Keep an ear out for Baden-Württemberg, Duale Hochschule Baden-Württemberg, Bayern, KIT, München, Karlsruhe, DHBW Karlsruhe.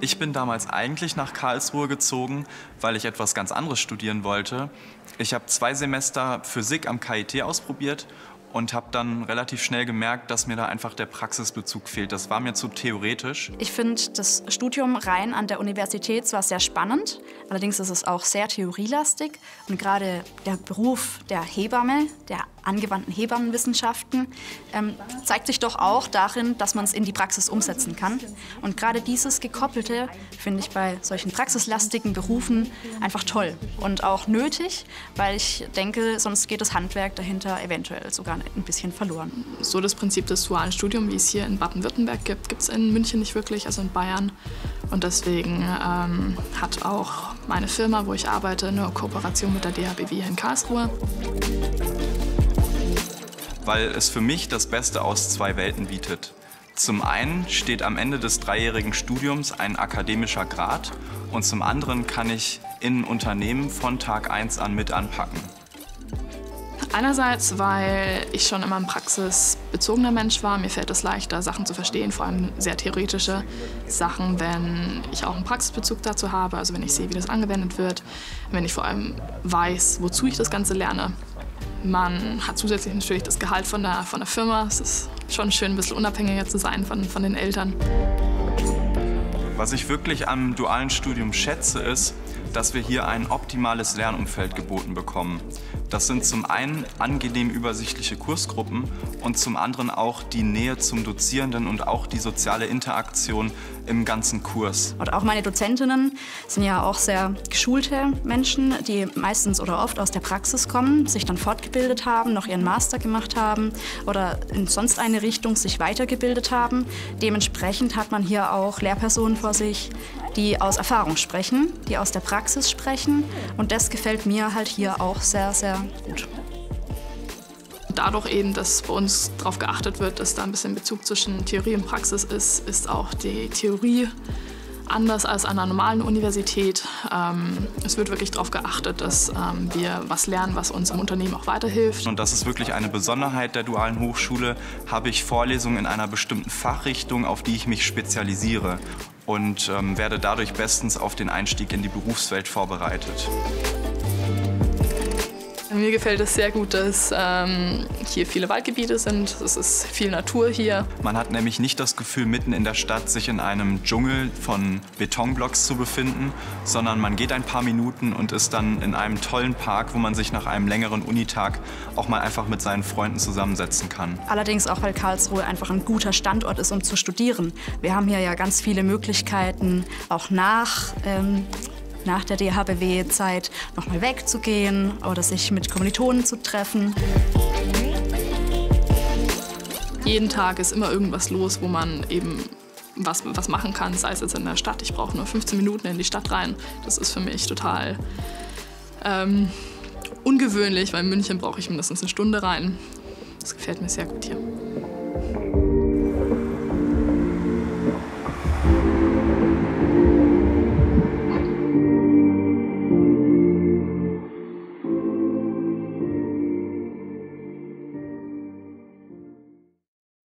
Ich bin damals eigentlich nach Karlsruhe gezogen, weil ich etwas ganz anderes studieren wollte. Ich habe 2 Semester Physik am KIT ausprobiert und habe dann relativ schnell gemerkt, dass mir da einfach der Praxisbezug fehlt. Das war mir zu theoretisch. Ich finde das Studium rein an der Universität zwar sehr spannend, allerdings ist es auch sehr theorielastig. Und gerade der Beruf der Hebamme, der angewandten Hebammenwissenschaften, zeigt sich doch auch darin, dass man es in die Praxis umsetzen kann. Und gerade dieses Gekoppelte finde ich bei solchen praxislastigen Berufen einfach toll und auch nötig, weil ich denke, sonst geht das Handwerk dahinter eventuell sogar ein bisschen verloren. So das Prinzip des dualen Studiums, wie es hier in Baden-Württemberg gibt, gibt es in München nicht wirklich, also in Bayern. Und deswegen hat auch meine Firma, wo ich arbeite, eine Kooperation mit der DHBW in Karlsruhe. Weil es für mich das Beste aus 2 Welten bietet. Zum einen steht am Ende des 3-jährigen Studiums ein akademischer Grad und zum anderen kann ich in Unternehmen von Tag 1 an mit anpacken. Einerseits, weil ich schon immer ein praxisbezogener Mensch war. Mir fällt es leichter, Sachen zu verstehen, vor allem sehr theoretische Sachen, wenn ich auch einen Praxisbezug dazu habe, also wenn ich sehe, wie das angewendet wird, wenn ich vor allem weiß, wozu ich das Ganze lerne. Man hat zusätzlich natürlich das Gehalt von der Firma. Es ist schon schön, ein bisschen unabhängiger zu sein von den Eltern. Was ich wirklich am dualen Studium schätze, ist, dass wir hier ein optimales Lernumfeld geboten bekommen. Das sind zum einen angenehm übersichtliche Kursgruppen und zum anderen auch die Nähe zum Dozierenden und auch die soziale Interaktion im ganzen Kurs. Und auch meine Dozentinnen sind ja auch sehr geschulte Menschen, die meistens oder oft aus der Praxis kommen, sich dann fortgebildet haben, noch ihren Master gemacht haben oder in sonst eine Richtung sich weitergebildet haben. Dementsprechend hat man hier auch Lehrpersonen vor sich, die aus Erfahrung sprechen, die aus der Praxis sprechen, und das gefällt mir halt hier auch sehr, sehr gut. Dadurch eben, dass bei uns darauf geachtet wird, dass da ein bisschen Bezug zwischen Theorie und Praxis ist, ist auch die Theorie anders als an einer normalen Universität. Es wird wirklich darauf geachtet, dass wir was lernen, was uns im Unternehmen auch weiterhilft. Und das ist wirklich eine Besonderheit der dualen Hochschule. Habe ich Vorlesungen in einer bestimmten Fachrichtung, auf die ich mich spezialisiere, und werde dadurch bestens auf den Einstieg in die Berufswelt vorbereitet. Mir gefällt es sehr gut, dass hier viele Waldgebiete sind. Es ist viel Natur hier. Man hat nämlich nicht das Gefühl, mitten in der Stadt sich in einem Dschungel von Betonblocks zu befinden, sondern man geht ein paar Minuten und ist dann in einem tollen Park, wo man sich nach einem längeren Unitag auch mal einfach mit seinen Freunden zusammensetzen kann. Allerdings auch, weil Karlsruhe einfach ein guter Standort ist, um zu studieren. Wir haben hier ja ganz viele Möglichkeiten, auch nach der DHBW-Zeit nochmal wegzugehen oder sich mit Kommilitonen zu treffen. Jeden Tag ist immer irgendwas los, wo man eben was machen kann, sei es jetzt in der Stadt. Ich brauche nur 15 Minuten in die Stadt rein. Das ist für mich total ungewöhnlich, weil in München brauche ich mindestens 1 Stunde rein. Das gefällt mir sehr gut hier.